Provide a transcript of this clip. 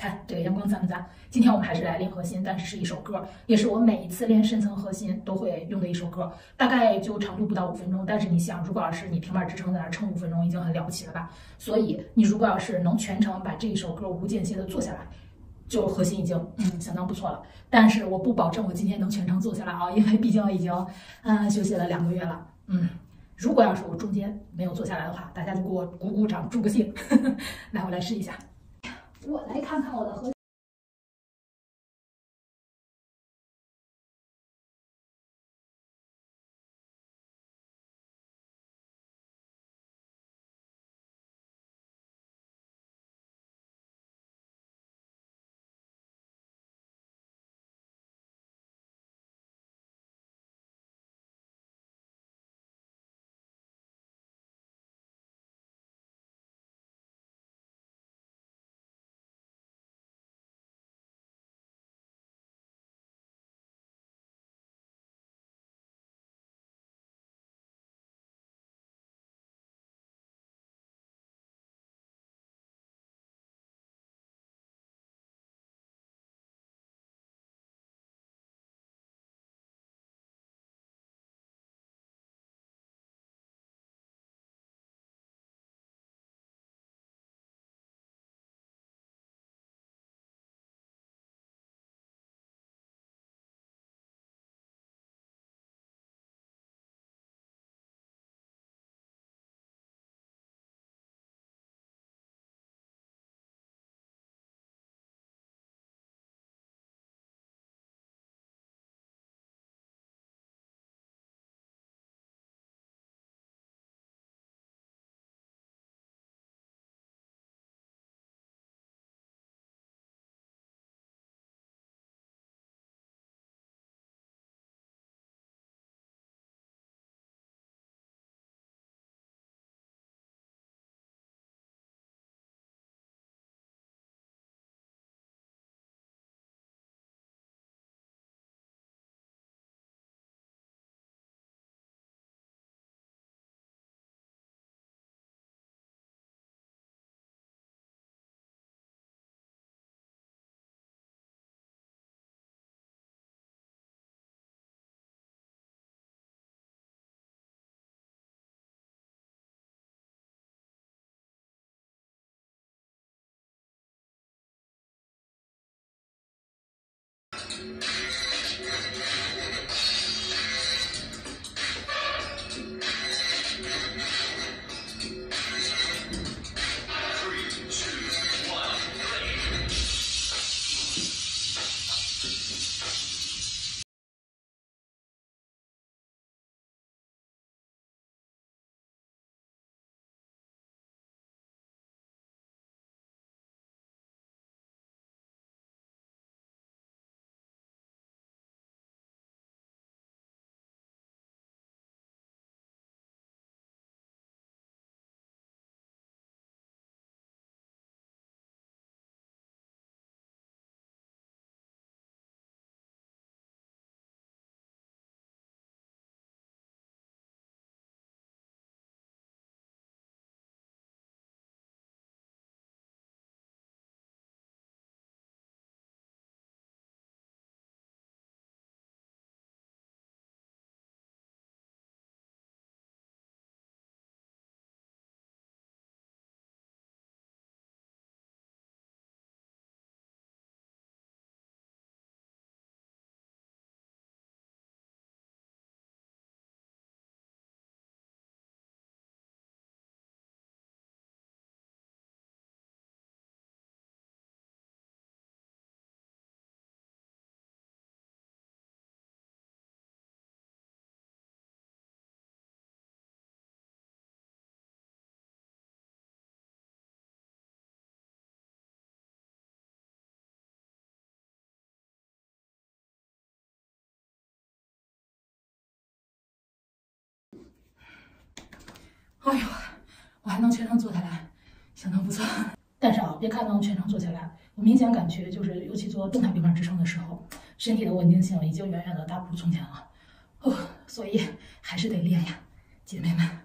看这个阳光赞不赞？今天我们还是来练核心，但是是一首歌，也是我每一次练深层核心都会用的一首歌，大概就长度不到5分钟。但是你想，如果要是你平板支撑在那儿撑5分钟，已经很了不起了吧？所以你如果要是能全程把这一首歌无间歇的做下来，就核心已经相当不错了。但是我不保证我今天能全程做下来啊，因为毕竟已经休息了2个月了。如果要是我中间没有做下来的话，大家就给我鼓鼓掌助个兴。来，我来试一下。 我来看看我的核心。哎呦，我还能全程坐下来，相当不错。但是啊，别看能全程坐下来，我明显感觉就是，尤其做动态平板支撑的时候，身体的稳定性已经远远的大不如从前了。哦，所以还是得练呀，姐妹们。